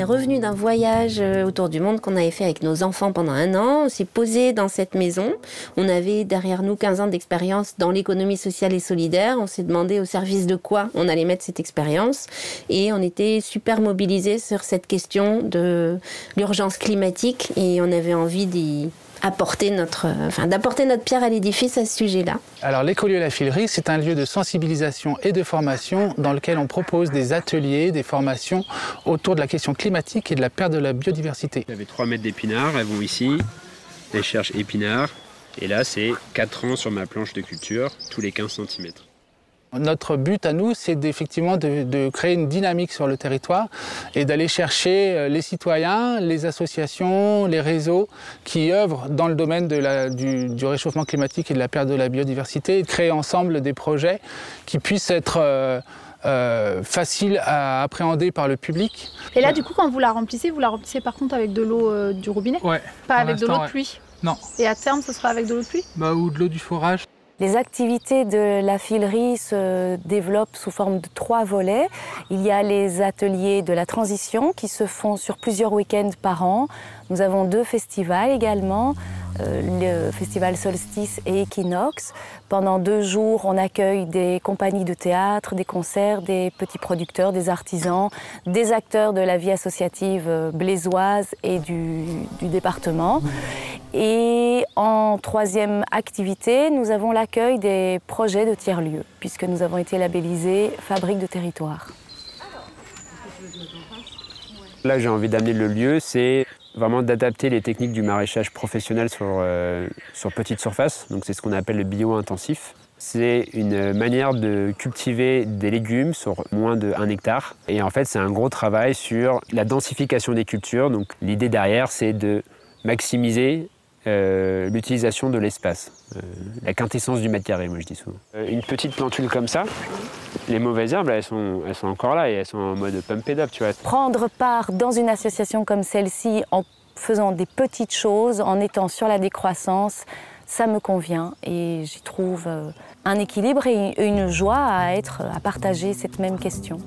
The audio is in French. est revenu d'un voyage autour du monde qu'on avait fait avec nos enfants pendant un an. On s'est posé dans cette maison. On avait derrière nous 15 ans d'expérience dans l'économie sociale et solidaire. On s'est demandé au service de quoi on allait mettre cette expérience. Et on était super mobilisés sur cette question de l'urgence climatique. Et on avait envie d'y d'apporter notre pierre à l'édifice à ce sujet-là. Alors l'écolieu La Filerie, c'est un lieu de sensibilisation et de formation dans lequel on propose des ateliers, des formations autour de la question climatique et de la perte de la biodiversité. Vous avez 3 mètres d'épinards, elles vont ici, elles cherchent épinards, et là c'est 4 ans sur ma planche de culture, tous les 15 cm. Notre but à nous, c'est effectivement de créer une dynamique sur le territoire et d'aller chercher les citoyens, les associations, les réseaux qui œuvrent dans le domaine du réchauffement climatique et de la perte de la biodiversité et de créer ensemble des projets qui puissent être faciles à appréhender par le public. Et là, du coup, quand vous la remplissez par contre avec de l'eau du robinet, ouais, pas avec de l'eau de pluie. Non. Et à terme, ce sera avec de l'eau de pluie ou de l'eau du forage. Les activités de la filerie se développent sous forme de 3 volets. Il y a les ateliers de la transition qui se font sur plusieurs week-ends par an. Nous avons 2 festivals également, le festival Solstice et Equinox. Pendant 2 jours, on accueille des compagnies de théâtre, des concerts, des petits producteurs, des artisans, des acteurs de la vie associative blésoise et du département. Et en 3e activité, nous avons l'accueil des projets de tiers-lieux, puisque nous avons été labellisés fabrique de territoire. Là, j'ai envie d'amener le lieu, c'est vraiment d'adapter les techniques du maraîchage professionnel sur petite surface. Donc c'est ce qu'on appelle le bio-intensif. C'est une manière de cultiver des légumes sur moins de 1 hectare. Et en fait, c'est un gros travail sur la densification des cultures. Donc l'idée derrière, c'est de maximiser l'utilisation de l'espace, la quintessence du mètre carré, moi je dis souvent. Une petite plantule comme ça, les mauvaises herbes, elles sont encore là et elles sont en mode pump it up, tu vois. Prendre part dans une association comme celle-ci en faisant des petites choses, en étant sur la décroissance, ça me convient et j'y trouve un équilibre et une joie à partager cette même question.